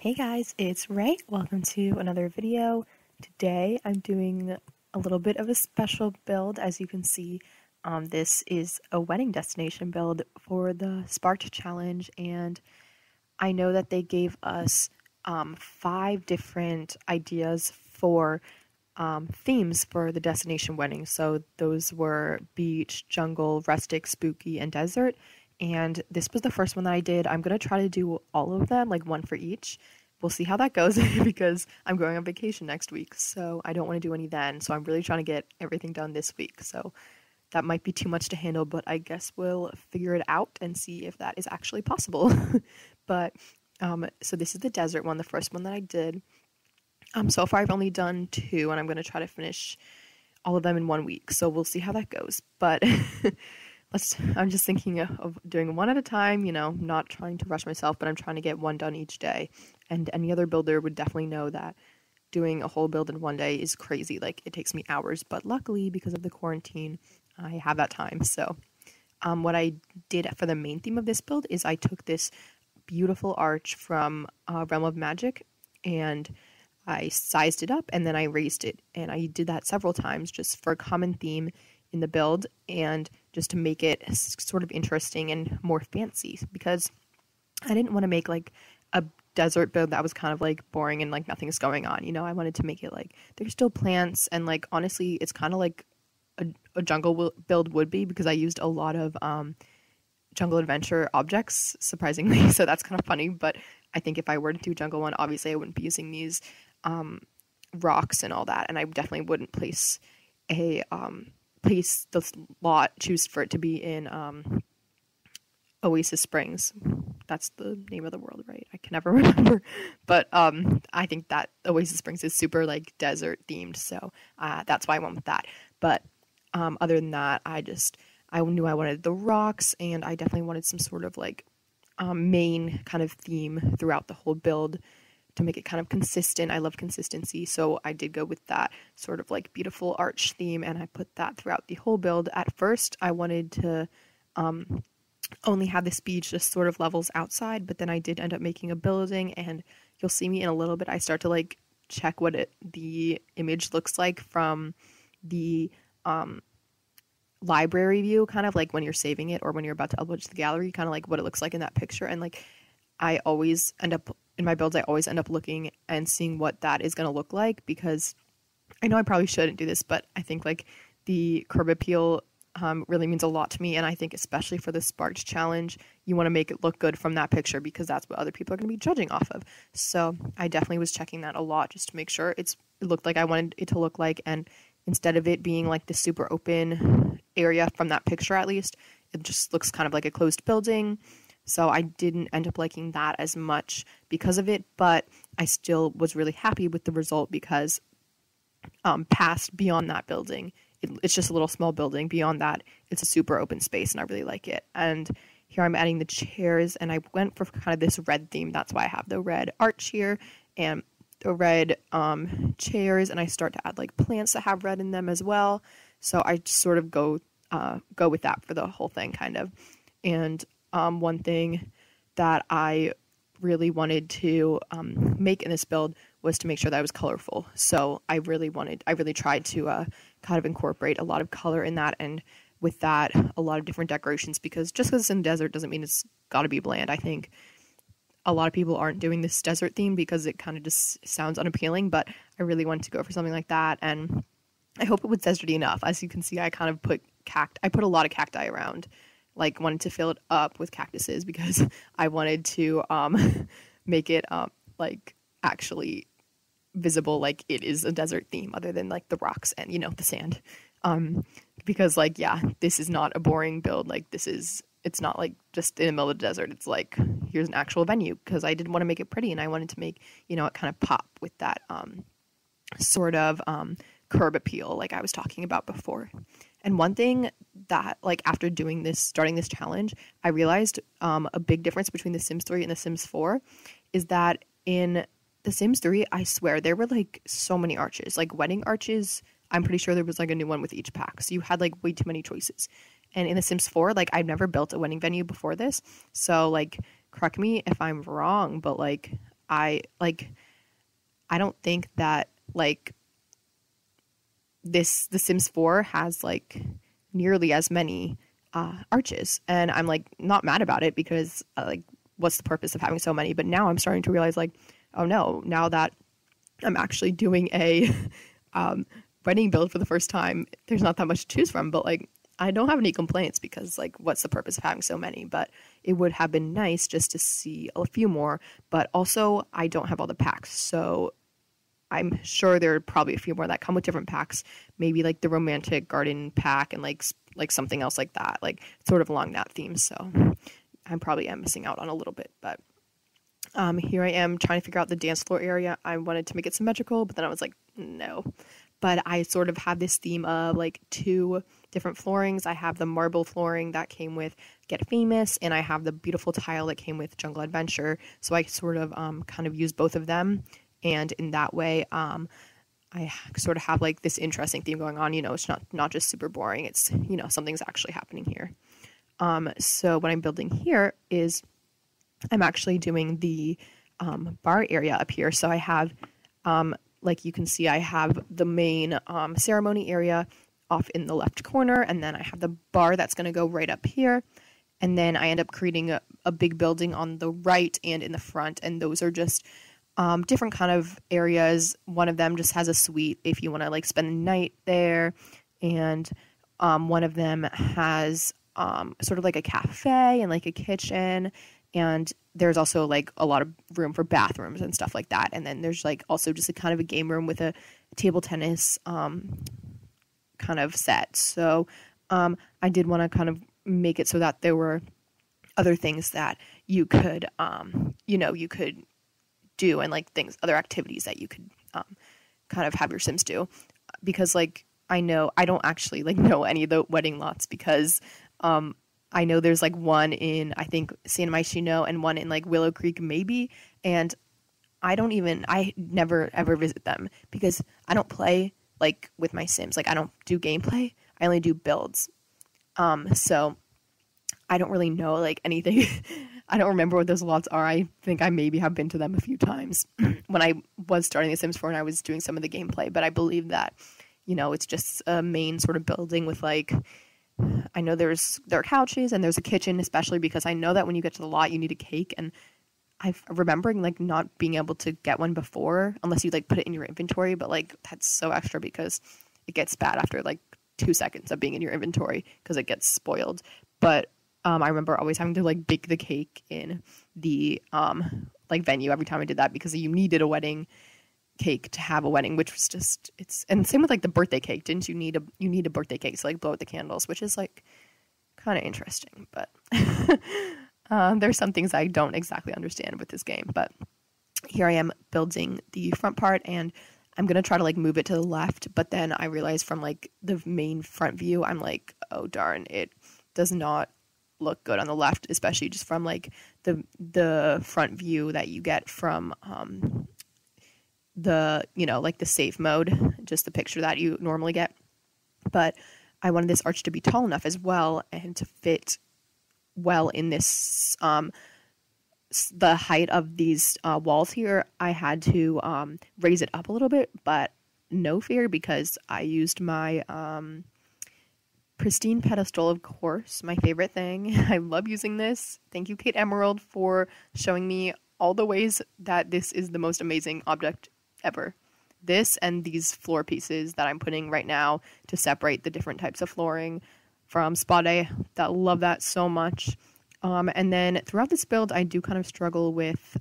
Hey guys, it's Ray. Welcome to another video. Today I'm doing a little bit of a special build. As you can see, this is a wedding destination build for the Spark'd Challenge, and I know that they gave us 5 different ideas for themes for the destination wedding. So those were beach, jungle, rustic, spooky, and desert. And this was the first one that I did. I'm going to try to do all of them, like one for each. We'll see how that goes because I'm going on vacation next week, so I don't want to do any then. So I'm really trying to get everything done this week. So that might be too much to handle, but I guess we'll figure it out and see if that is actually possible. But so this is the desert one, the first one that I did. So far I've only done 2, and I'm going to try to finish all of them in 1 week. So we'll see how that goes. But I'm just thinking of doing one at a time, you know, not trying to rush myself, but I'm trying to get one done each day. And any other builder would definitely know that doing a whole build in one day is crazy. Like, it takes me hours, but luckily because of the quarantine, I have that time. So what I did for the main theme of this build is I took this beautiful arch from Realm of Magic and I sized it up and then I raised it. And I did that several times just for a common theme in the build and just to make it sort of interesting and more fancy, because I didn't want to make like a desert build that was kind of like boring and like nothing's going on, you know. I wanted to make it like there's still plants, and like honestly it's kind of like a jungle build would be, because I used a lot of Jungle Adventure objects, surprisingly, so that's kind of funny. But I think if I were to do Jungle one, obviously I wouldn't be using these rocks and all that, and I definitely wouldn't place the lot, choose for it to be in Oasis Springs. That's the name of the world, right? I can never remember. But I think that Oasis Springs is super like desert themed, so that's why I went with that. But other than that, I knew I wanted the rocks, and I definitely wanted some sort of like main kind of theme throughout the whole build to make it kind of consistent. I love consistency, so I did go with that sort of like beautiful arch theme, and I put that throughout the whole build. At first I wanted to only have this beach just sort of levels outside, but then I did end up making a building, and you'll see me in a little bit, I start to like check what the image looks like from the library view, kind of like when you're saving it or when you're about to upload it to the gallery, kind of like what it looks like in that picture. And like I always end up in my builds, I always end up looking and seeing what that is going to look like, because I know I probably shouldn't do this, but I think like the curb appeal really means a lot to me. And I think especially for the Spark'd Challenge, you want to make it look good from that picture, because that's what other people are going to be judging off of. So I definitely was checking that a lot just to make sure it looked like I wanted it to look like. And instead of it being like the super open area from that picture, at least, it just looks kind of like a closed building. So I didn't end up liking that as much because of it, but I still was really happy with the result, because past beyond that building, it's just a little small building. Beyond that, it's a super open space, and I really like it. And here I'm adding the chairs, and I went for kind of this red theme. That's why I have the red arch here and the red chairs, and I start to add like plants that have red in them as well. So I just sort of go with that for the whole thing, kind of. And one thing that I really wanted to make in this build was to make sure that I was colorful. So I really tried to kind of incorporate a lot of color in that, and with that, a lot of different decorations, because just because it's in the desert doesn't mean it's got to be bland. I think a lot of people aren't doing this desert theme because it kind of just sounds unappealing, but I really wanted to go for something like that, and I hope it was deserty enough. As you can see, I kind of put I put a lot of cacti around, like wanted to fill it up with cactuses, because I wanted to make it like actually visible, like it is a desert theme, other than like the rocks and, you know, the sand, because like, yeah, this is not a boring build. Like it's not like just in the middle of the desert. It's like, here's an actual venue, because I did want to make it pretty, and I wanted to make, you know, it kind of pop with that sort of curb appeal like I was talking about before. And one thing that, like, after starting this challenge, I realized a big difference between The Sims 3 and The Sims 4 is that in The Sims 3, I swear, there were, like, so many arches. Like, wedding arches, I'm pretty sure there was, like, a new one with each pack. So you had, like, way too many choices. And in The Sims 4, like, I've never built a wedding venue before this. So, like, correct me if I'm wrong, but, like, I don't think that The Sims 4 has nearly as many arches, and I'm not mad about it because what's the purpose of having so many? But now I'm starting to realize oh no, now that I'm actually doing a wedding build for the first time, there's not that much to choose from, but I don't have any complaints because what's the purpose of having so many? But it would have been nice just to see a few more, but also I don't have all the packs, so I'm sure there are probably a few more that come with different packs, maybe the romantic garden pack and something else like that, sort of along that theme. So I am missing out on a little bit, but here I am trying to figure out the dance floor area. I wanted to make it symmetrical, but then I was like, no. But I sort of have this theme of two different floorings. I have the marble flooring that came with Get Famous, and I have the beautiful tile that came with Jungle Adventure. So I sort of kind of use both of them. And in that way, I sort of have this interesting theme going on. You know, it's not just super boring. It's, you know, something's actually happening here. So what I'm building here is I'm actually doing the bar area up here. So I have, you can see, I have the main ceremony area off in the left corner. And then I have the bar that's going to go right up here. And then I end up creating a big building on the right and in the front. And those are just... different kind of areas. One of them just has a suite if you want to spend a night there, and one of them has sort of a cafe and a kitchen, and there's also a lot of room for bathrooms and stuff like that. And then there's also just a kind of a game room with a table tennis kind of set. So I did want to kind of make it so that there were other things that you could you could do, and other activities that you could kind of have your Sims do, because I don't actually know any of the wedding lots, because I know there's one in I think San Myshuno and one in Willow Creek maybe, and I never ever visit them because I don't play with my Sims. I don't do gameplay, I only do builds, so I don't really know anything. I don't remember what those lots are. I think I maybe have been to them a few times when I was starting The Sims 4 and I was doing some of the gameplay, but I believe that, you know, it's just a main sort of building with I know there are couches and there's a kitchen, especially because I know that when you get to the lot, you need a cake. And I'm remembering not being able to get one before unless you put it in your inventory, but that's so extra because it gets bad after 2 seconds of being in your inventory because it gets spoiled. But I remember always having to bake the cake in the venue every time I did that because you needed a wedding cake to have a wedding, which was just and same with the birthday cake. Didn't you need a birthday cake to blow out the candles, which is kind of interesting, but there's some things I don't exactly understand with this game. But here I am building the front part, and I'm gonna try to move it to the left, but then I realized from the main front view, I'm oh darn, it does not look good on the left, especially just from the front view that you get from the, you know, the safe mode, just the picture that you normally get. But I wanted this arch to be tall enough as well and to fit well in this the height of these walls here. I had to raise it up a little bit, but no fear, because I used my pristine pedestal, of course, my favorite thing. I love using this. Thank you, Kate Emerald, for showing me all the ways that this is the most amazing object ever. This and these floor pieces that I'm putting right now to separate the different types of flooring from Spa Day. I love that so much. And then throughout this build, I do kind of struggle with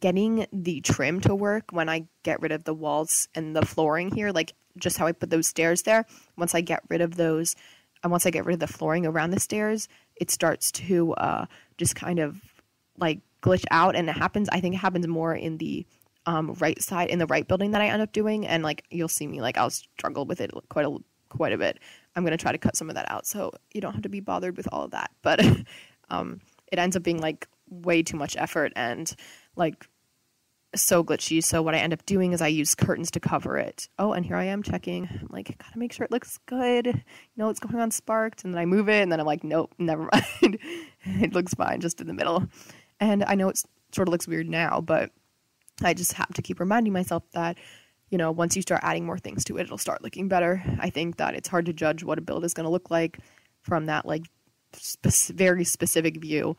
getting the trim to work when I get rid of the walls and the flooring here, just how I put those stairs there. Once I get rid of those, and once I get rid of the flooring around the stairs, it starts to just kind of glitch out, and it happens. I think it happens more in the right side, in the right building that I end up doing, and you'll see me I'll struggle with it quite a bit. I'm gonna try to cut some of that out so you don't have to be bothered with all of that. But it ends up being way too much effort and so glitchy. So what I end up doing is I use curtains to cover it. Oh, and here I am checking. I'm gotta make sure it looks good. You know what's going on, Spark'd. And then I move it, and then I'm nope, never mind. It looks fine, just in the middle. And I know it's sort of looks weird now, but I just have to keep reminding myself that, you know, once you start adding more things to it, it'll start looking better. I think that it's hard to judge what a build is going to look like from that, like, very specific view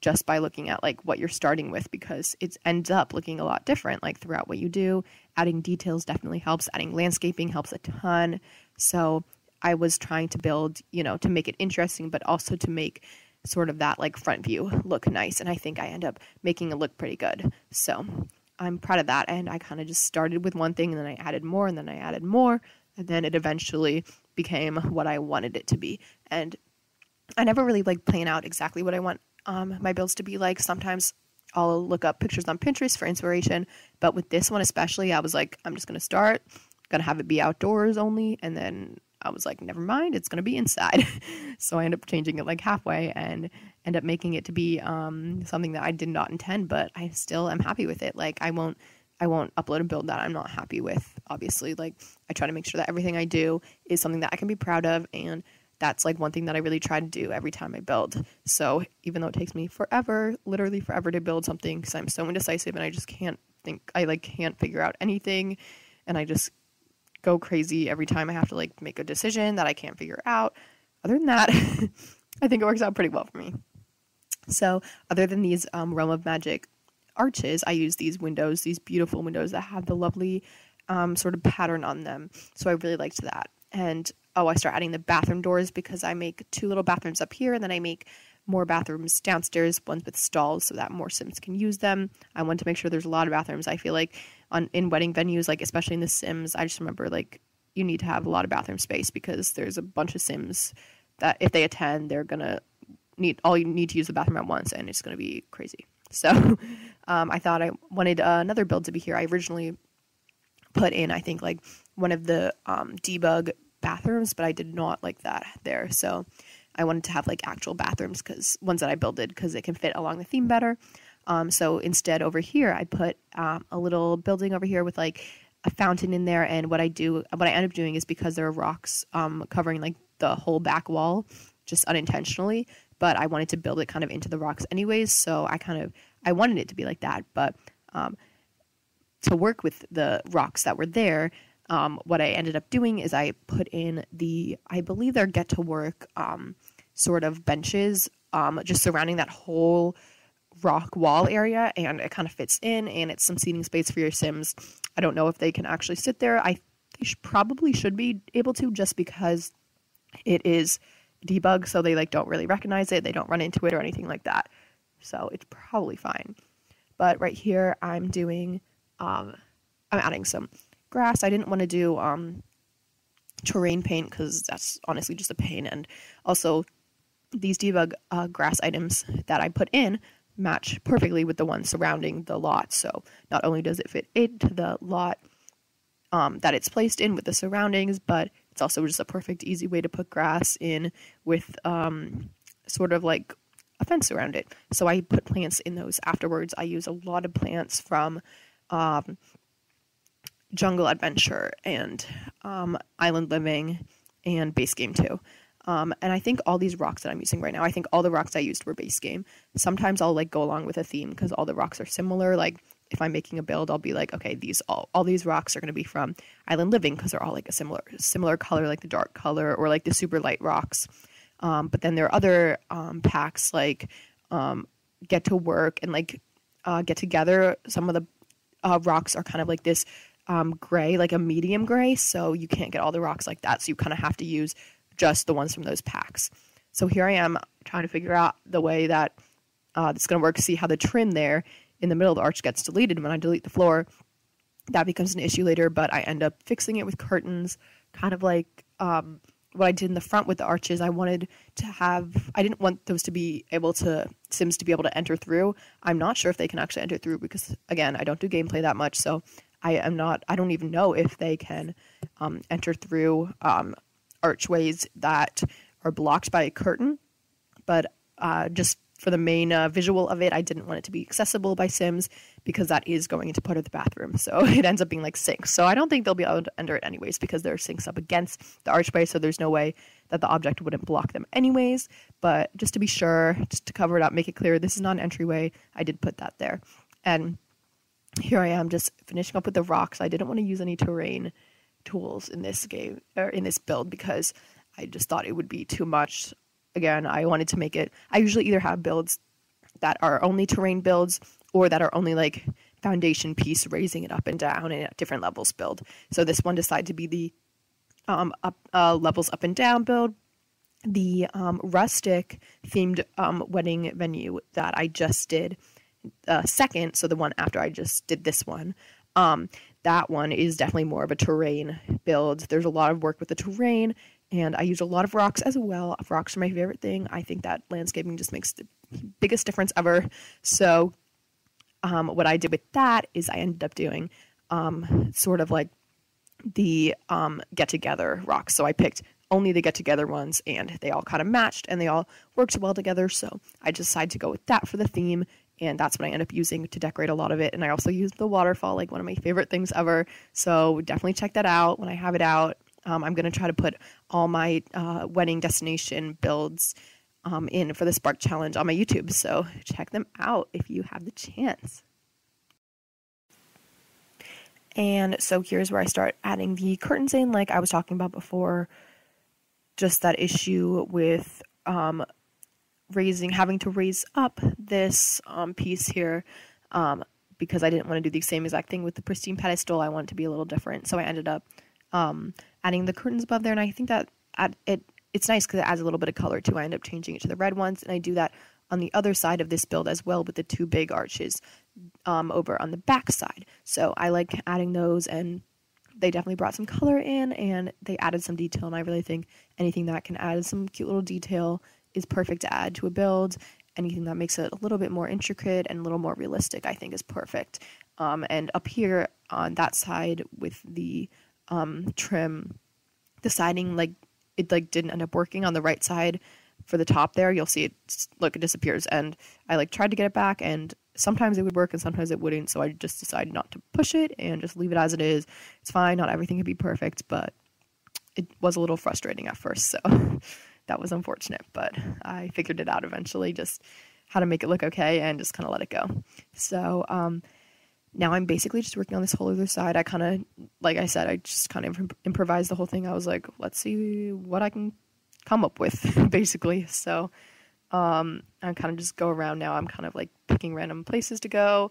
just by looking at, like, what you're starting with, because it ends up looking a lot different, like, throughout what you do. Adding details definitely helps. Adding landscaping helps a ton. So I was trying to build, you know, to make it interesting, but also to make sort of that, like, front view look nice. And I think I end up making it look pretty good. So I'm proud of that. And I kind of just started with one thing, and then I added more, and then I added more, and then it eventually became what I wanted it to be. And I never really, like, plan out exactly what I want my builds to be like. Sometimes I'll look up pictures on Pinterest for inspiration, but with this one especially, I was like, I'm just going to start, going to have it be outdoors only, and then I was like, never mind, it's going to be inside. So I ended up changing it like halfway and end up making it to be something that I did not intend, but I still am happy with it. Like, I won't upload a build that I'm not happy with, obviously. Like, I try to make sure that everything I do is something that I can be proud of, and that's, like, one thing that I really try to do every time I build. So even though it takes me forever, literally forever, to build something, because I'm so indecisive and I just can't figure out anything, and I just go crazy every time I have to, like, make a decision that I can't figure out. Other than that, I think it works out pretty well for me. So other than these Realm of Magic arches, I use these windows, these beautiful windows that have the lovely sort of pattern on them. So I really liked that. And I start adding the bathroom doors, because I make 2 little bathrooms up here, and then I make more bathrooms downstairs, ones with stalls, so that more Sims can use them. I want to make sure there's a lot of bathrooms. I feel like in wedding venues, like, especially in The Sims, I just remember, like, you need to have a lot of bathroom space, because there's a bunch of Sims that if they attend, they're gonna need to use the bathroom at once, and it's gonna be crazy. So I thought I wanted another build to be here. I originally put in, I think, like, one of the debug bathrooms, but I did not like that there, so I wanted to have, like, actual bathrooms, because ones that I builded, because it can fit along the theme better. So instead over here, I put a little building over here with, like, a fountain in there. And what I end up doing is, because there are rocks covering, like, the whole back wall, just unintentionally, but I wanted to build it kind of into the rocks anyways. So I wanted it to be like that, but to work with the rocks that were there, what I ended up doing is I put in I believe they're Get to Work sort of benches just surrounding that whole rock wall area, and it kind of fits in, and it's some seating space for your Sims. I don't know if they can actually sit there. They probably should be able to, just because it is debug, so they, like, don't really recognize it. They don't run into it or anything like that, so it's probably fine. But right here I'm doing I'm adding some grass. I didn't want to do terrain paint, because that's honestly just a pain, and also these debug grass items that I put in match perfectly with the ones surrounding the lot, so not only does it fit into the lot that it's placed in with the surroundings, but it's also just a perfect easy way to put grass in with sort of like a fence around it. So I put plants in those afterwards. I use a lot of plants from Jungle Adventure and Island Living and base game too. And I think all these rocks that I'm using right now, I think all the rocks I used were base game. Sometimes I'll, like, go along with a theme, because all the rocks are similar. Like, if I'm making a build, I'll be like, okay, all these rocks are going to be from Island Living, because they're all, like, a similar color, like the dark color or like the super light rocks. But then there are other packs like Get to Work and like Get Together. Some of the rocks are kind of like this gray, like a medium gray, so you can't get all the rocks like that, so you kind of have to use just the ones from those packs. So here I am trying to figure out the way that it's going to work. See how the trim there in the middle of the arch gets deleted. When I delete the floor, that becomes an issue later, but I end up fixing it with curtains, kind of like what I did in the front with the arches. I didn't want those to be able to, Sims to be able to enter through. I'm not sure if they can actually enter through, because again, I don't do gameplay that much, so I don't even know if they can enter through archways that are blocked by a curtain, but just for the main visual of it, I didn't want it to be accessible by Sims because that is going into part of the bathroom. So it ends up being like sinks. So I don't think they'll be out under it anyways because there are sinks up against the archway. So there's no way that the object wouldn't block them anyways. But just to be sure, just to cover it up, make it clear, this is not an entryway. I did put that there. And here I am just finishing up with the rocks. I didn't want to use any terrain tools in this game or in this build because I just thought it would be too much. Again, I wanted to make it, I usually either have builds that are only terrain builds or that are only like foundation piece, raising it up and down and at different levels build. So this one decided to be the levels up and down build, the rustic themed wedding venue that I just did second. So the one after I just did this one. That one is definitely more of a terrain build. There's a lot of work with the terrain. And I used a lot of rocks as well. Rocks are my favorite thing. I think that landscaping just makes the biggest difference ever. So what I did with that is I ended up doing sort of like the Get Together rocks. So I picked only the Get Together ones, and they all kind of matched, and they all worked well together. So I decided to go with that for the theme, and that's what I end up using to decorate a lot of it. And I also used the waterfall, like one of my favorite things ever. So definitely check that out when I have it out. I'm going to try to put all my wedding destination builds in for the Spark'd Challenge on my YouTube. So check them out if you have the chance. And so here's where I start adding the curtains in, like I was talking about before. Just that issue with having to raise up this piece here. Because I didn't want to do the same exact thing with the pristine pedestal. I wanted it to be a little different. So I ended up adding the curtains above there, and I think that it's nice because it adds a little bit of color too. I end up changing it to the red ones, and I do that on the other side of this build as well with the two big arches over on the back side. So I like adding those, and they definitely brought some color in, and they added some detail, and I really think anything that can add some cute little detail is perfect to add to a build. Anything that makes it a little bit more intricate and a little more realistic I think is perfect. And up here on that side with the trim, the siding, like it like didn't end up working on the right side for the top there. You'll see it, look, it disappears, and I like tried to get it back, and sometimes it would work and sometimes it wouldn't. So I just decided not to push it and just leave it as it is. It's fine. Not everything could be perfect, but it was a little frustrating at first. So that was unfortunate, but I figured it out eventually, just how to make it look okay and just kind of let it go. So, now I'm basically just working on this whole other side. I kind of, like I said, I just kind of improvised the whole thing. I was like, let's see what I can come up with, basically. So I kind of just go around now. I'm kind of like picking random places to go.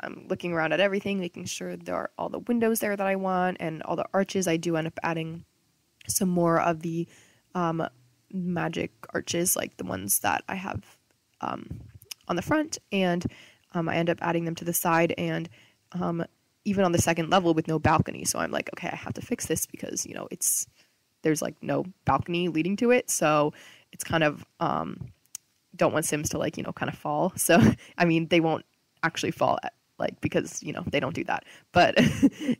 I'm looking around at everything, making sure there are all the windows there that I want and all the arches. I do end up adding some more of the magic arches, like the ones that I have on the front, and I end up adding them to the side, and even on the second level with no balcony. So I'm like, okay, I have to fix this because, you know, there's like no balcony leading to it. So it's kind of, don't want Sims to like, you know, kind of fall. So, I mean, they won't actually fall because, you know, they don't do that. But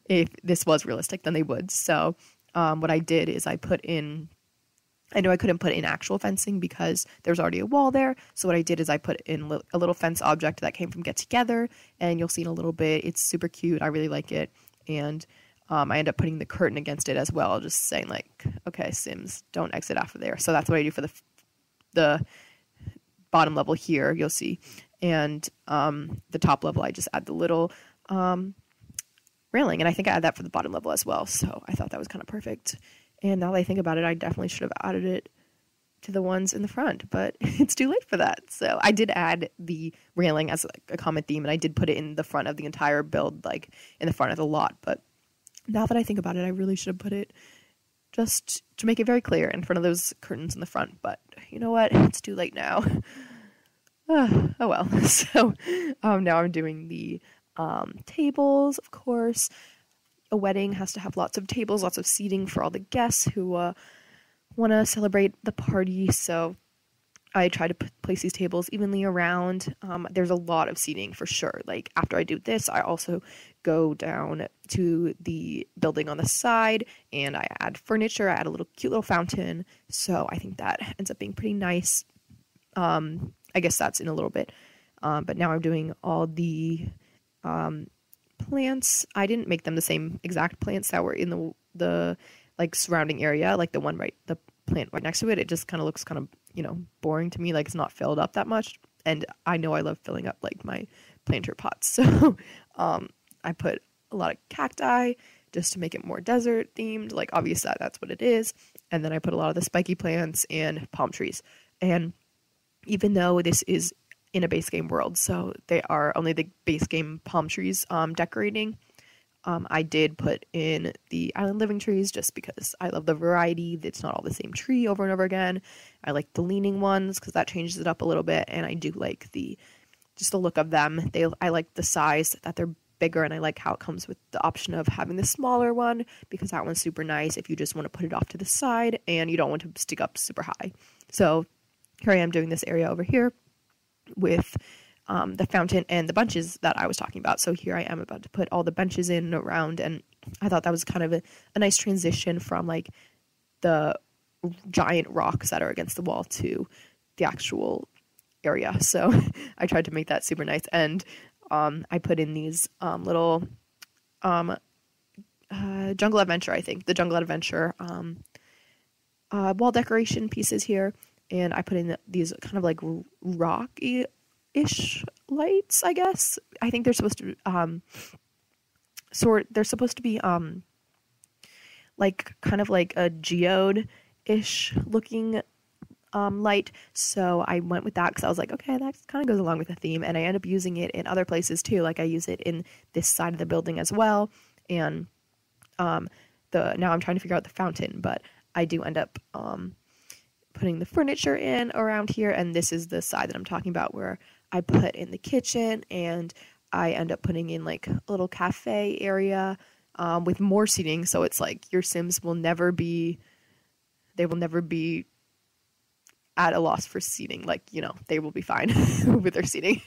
if this was realistic, then they would. So what I did is I know I couldn't put in actual fencing because there's already a wall there. So what I did is I put in a little fence object that came from Get Together, and you'll see in a little bit. It's super cute. I really like it. And I end up putting the curtain against it as well, just saying like, okay, Sims, don't exit off of there. So that's what I do for the bottom level here, you'll see. And the top level, I just add the little railing. And I think I add that for the bottom level as well. So I thought that was kind of perfect. And now that I think about it, I definitely should have added it to the ones in the front, but it's too late for that. So I did add the railing as like a common theme, and I did put it in the front of the entire build, like in the front of the lot. But now that I think about it, I really should have put it just to make it very clear in front of those curtains in the front. But you know what? It's too late now. Oh well. So now I'm doing the tables, of course. A wedding has to have lots of tables, lots of seating for all the guests who want to celebrate the party. So I try to place these tables evenly around. There's a lot of seating for sure. Like after I do this, I also go down to the building on the side and I add furniture. I add a little cute little fountain. So I think that ends up being pretty nice I guess that's in a little bit. But now I'm doing all the plants. I didn't make them the same exact plants that were in the like surrounding area, like the plant right next to it. It just kind of looks kind of, you know, boring to me. Like it's not filled up that much. And I know I love filling up like my planter pots. So I put a lot of cacti just to make it more desert themed. Like obviously that's what it is. And then I put a lot of the spiky plants and palm trees. And even though this is in a base game world, so they are only the base game palm trees decorating, I did put in the Island Living trees just because I love the variety. It's not all the same tree over and over again. I like the leaning ones because that changes it up a little bit, and I do like just the look of them. I like the size that they're bigger, and I like how it comes with the option of having the smaller one because that one's super nice if you just want to put it off to the side and you don't want to stick up super high. So here I am doing this area over here with the fountain and the bunches that I was talking about. So here I am about to put all the benches in and around, and I thought that was kind of a nice transition from like the giant rocks that are against the wall to the actual area. So I tried to make that super nice, and I put in these little Jungle Adventure, I think, the Jungle Adventure wall decoration pieces here. And I put in these kind of like rocky-ish lights, I guess. I think they're supposed to be like kind of like a geode-ish looking light. So I went with that because I was like, okay, that kind of goes along with the theme. And I end up using it in other places too. Like I use it in this side of the building as well. And now I'm trying to figure out the fountain, but I do end up putting the furniture in around here, and this is the side that I'm talking about where I put in the kitchen, and I end up putting in like a little cafe area with more seating, so it's like your Sims will never be, they will never be at a loss for seating, like, you know, they will be fine with their seating.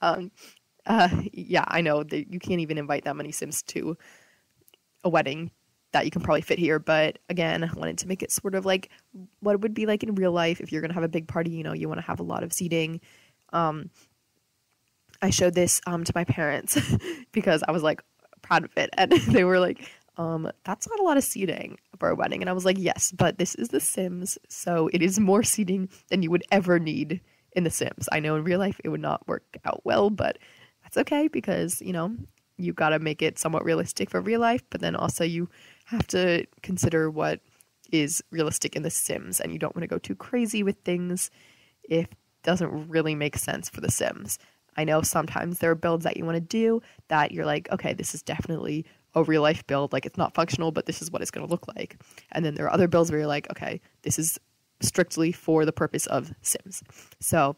Yeah, I know that you can't even invite that many Sims to a wedding that you can probably fit here, but again, I wanted to make it sort of like what it would be like in real life. If you're gonna have a big party, you know, you want to have a lot of seating. I showed this to my parents because I was like proud of it, and they were like, that's not a lot of seating for a wedding. And I was like, yes, but this is The Sims, so it is more seating than you would ever need in The Sims. I know in real life it would not work out well, but that's okay because, you know, you gotta make it somewhat realistic for real life, but then also you have to consider what is realistic in The Sims, and you don't want to go too crazy with things if it doesn't really make sense for The Sims. I know sometimes there are builds that you want to do that you're like, okay, this is definitely a real life build, like it's not functional, but this is what it's going to look like. And then there are other builds where you're like, okay, this is strictly for the purpose of Sims. So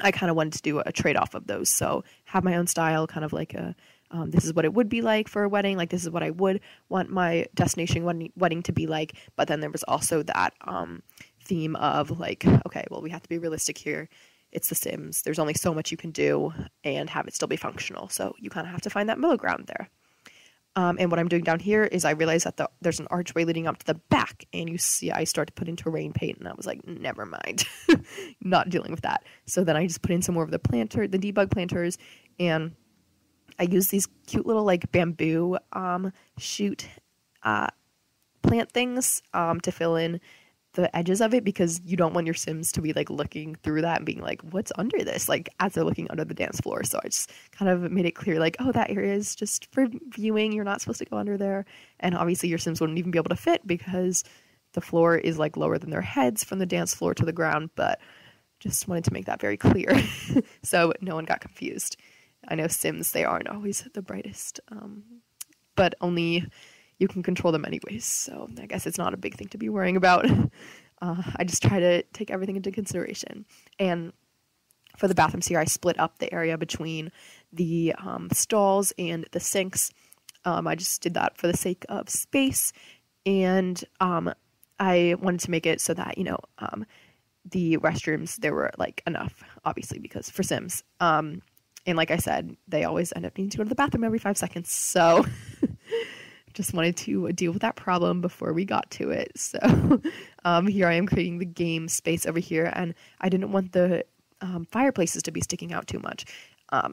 I kind of wanted to do a trade-off of those, so have my own style, kind of like a this is what it would be like for a wedding. Like, this is what I would want my destination wedding to be like. But then there was also that theme of like, okay, well, we have to be realistic here. It's The Sims. There's only so much you can do and have it still be functional. So you kind of have to find that middle ground there. And what I'm doing down here is I realized that there's an archway leading up to the back. And you see I start to put in terrain paint. And I was like, never mind. Not dealing with that. So then I just put in some more of the debug planters. And I use these cute little like bamboo shoot plant things to fill in the edges of it, because you don't want your Sims to be like looking through that and being like, what's under this? Like as they're looking under the dance floor. So I just kind of made it clear like, oh, that area is just for viewing. You're not supposed to go under there. And obviously your Sims wouldn't even be able to fit because the floor is like lower than their heads from the dance floor to the ground. But just wanted to make that very clear so no one got confused. I know Sims, they aren't always the brightest, but only you can control them anyways, so I guess it's not a big thing to be worrying about. I just try to take everything into consideration. And for the bathrooms here, I split up the area between the stalls and the sinks. I just did that for the sake of space, and I wanted to make it so that, you know, the restrooms, there were like enough, obviously, because for Sims. And like I said, they always end up needing to go to the bathroom every 5 seconds. So just wanted to deal with that problem before we got to it. So here I am creating the game space over here. And I didn't want the fireplaces to be sticking out too much.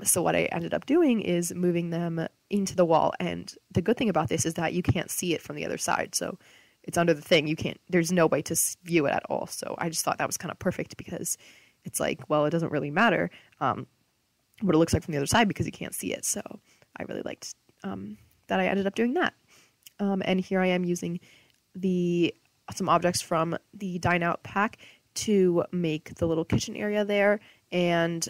So what I ended up doing is moving them into the wall. And the good thing about this is that you can't see it from the other side. So it's under the thing. You can't, there's no way to view it at all. So I just thought that was kind of perfect because it's like, well, it doesn't really matter what it looks like from the other side because you can't see it. So I really liked that I ended up doing that. And here I am using some objects from the Dine Out pack to make the little kitchen area there. And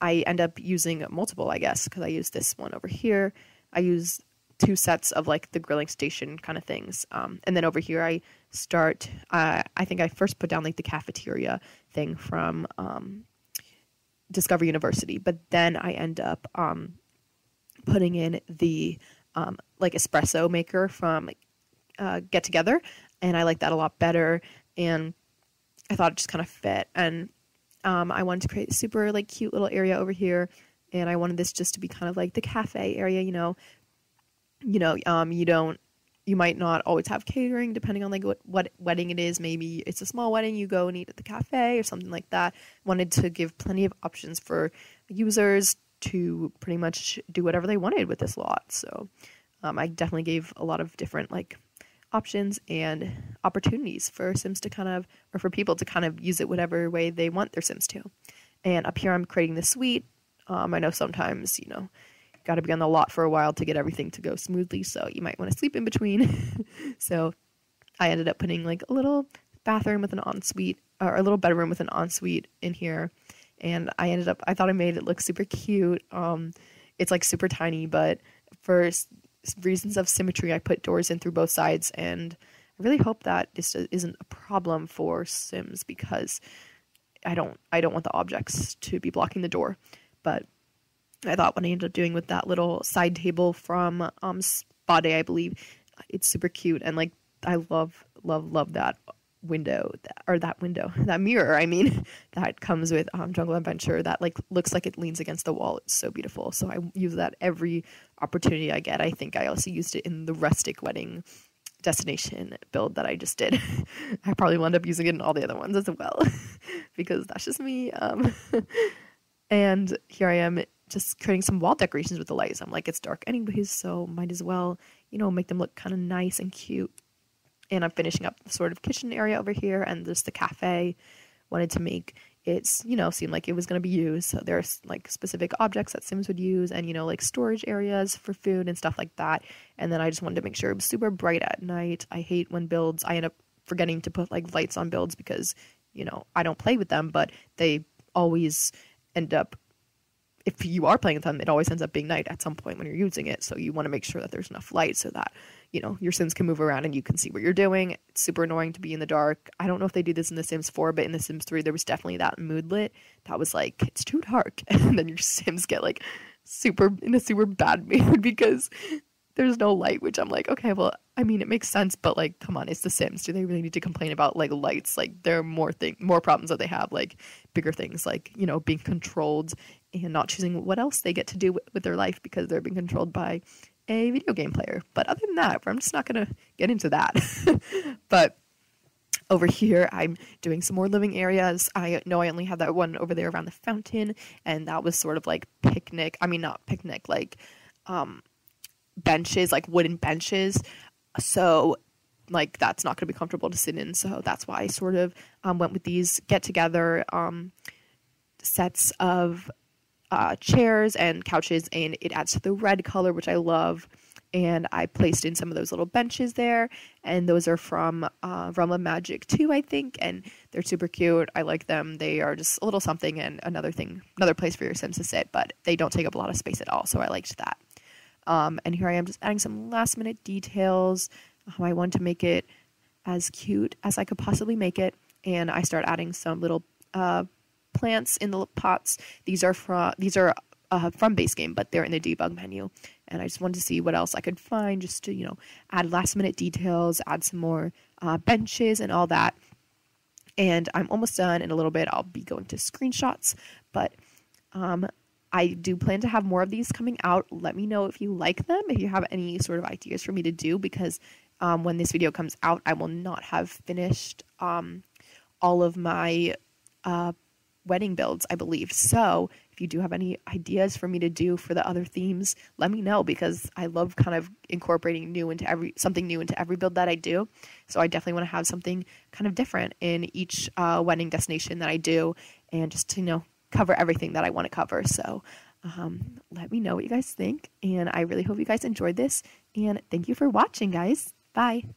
I end up using multiple, I guess, because I use this one over here. I use two sets of like the grilling station kind of things. And then over here I start, I think I first put down like the cafeteria thing from Discover University. But then I end up putting in the like espresso maker from Get Together. And I like that a lot better. And I thought it just kind of fit. And I wanted to create a super like cute little area over here. And I wanted this just to be kind of like the cafe area, you know, you might not always have catering depending on like what wedding it is. Maybe it's a small wedding, you go and eat at the cafe or something like that. Wanted to give plenty of options for users to pretty much do whatever they wanted with this lot. So I definitely gave a lot of different like options and opportunities for Sims to kind of, or for people to kind of use it whatever way they want their Sims to. And up here I'm creating the suite. I know sometimes, got to be on the lot for a while to get everything to go smoothly, so you might want to sleep in between. So I ended up putting like a little bathroom with an ensuite, or a little bedroom with an ensuite in here. And I thought I made it look super cute. It's like super tiny, but for reasons of symmetry, I put doors in through both sides. And I really hope that this isn't a problem for Sims because I don't want the objects to be blocking the door. But I thought what I ended up doing with that little side table from Spa Day, I believe, it's super cute. And like I love that window, or that mirror, I mean, that comes with Jungle Adventure that like looks like it leans against the wall. It's so beautiful. So I use that every opportunity I get. I think I also used it in the rustic wedding destination build that I just did. I probably will end up using it in all the other ones as well because that's just me. And here I am just creating some wall decorations with the lights. I'm like, it's dark anyways, so might as well, make them look kind of nice and cute. And I'm finishing up the sort of kitchen area over here and just the cafe. Wanted to make it, seem like it was going to be used. So there's like specific objects that Sims would use and, like storage areas for food and stuff like that. And then I just wanted to make sure it was super bright at night. I hate when builds, I end up forgetting to put like lights on builds because, I don't play with them, but they always end up, if you are playing with them, it always ends up being night at some point when you're using it. So you want to make sure that there's enough light so that, your Sims can move around and you can see what you're doing. It's super annoying to be in the dark. I don't know if they do this in The Sims 4, but in The Sims 3, there was definitely that mood lit that was like, it's too dark. And then your Sims get like in a super bad mood because there's no light, which I'm like, okay, well, I mean, it makes sense, but like, come on, it's The Sims. Do they really need to complain about like lights? Like there are more problems that they have, like bigger things like, being controlled and not choosing what else they get to do with their life because they're being controlled by a video game player. But other than that, I'm just not going to get into that. But over here, I'm doing some more living areas. I know I only have that one over there around the fountain, and that was sort of like picnic. I mean, not picnic, like benches, like wooden benches. So like that's not going to be comfortable to sit in. So that's why I sort of went with these Get Together sets of chairs and couches, and it adds to the red color, which I love. And I placed in some of those little benches there, and those are from Realm of Magic too, I think, and they're super cute. I like them. They are just a little something and another place for your Sims to sit, but they don't take up a lot of space at all, so I liked that. And here I am just adding some last minute details. I wanted to make it as cute as I could possibly make it, and I start adding some little plants in the pots. These are from base game, but they're in the debug menu. And I just wanted to see what else I could find, just to add last minute details, add some more benches and all that. And I'm almost done. In a little bit, I'll be going to screenshots, but I do plan to have more of these coming out. Let me know if you like them, if you have any sort of ideas for me to do, because when this video comes out, I will not have finished all of my wedding builds, I believe. So if you do have any ideas for me to do for the other themes, let me know, because I love kind of incorporating something new into every build that I do. So I definitely want to have something kind of different in each wedding destination that I do, and just to, you know, cover everything that I want to cover. So let me know what you guys think, and I really hope you guys enjoyed this, and thank you for watching, guys. Bye.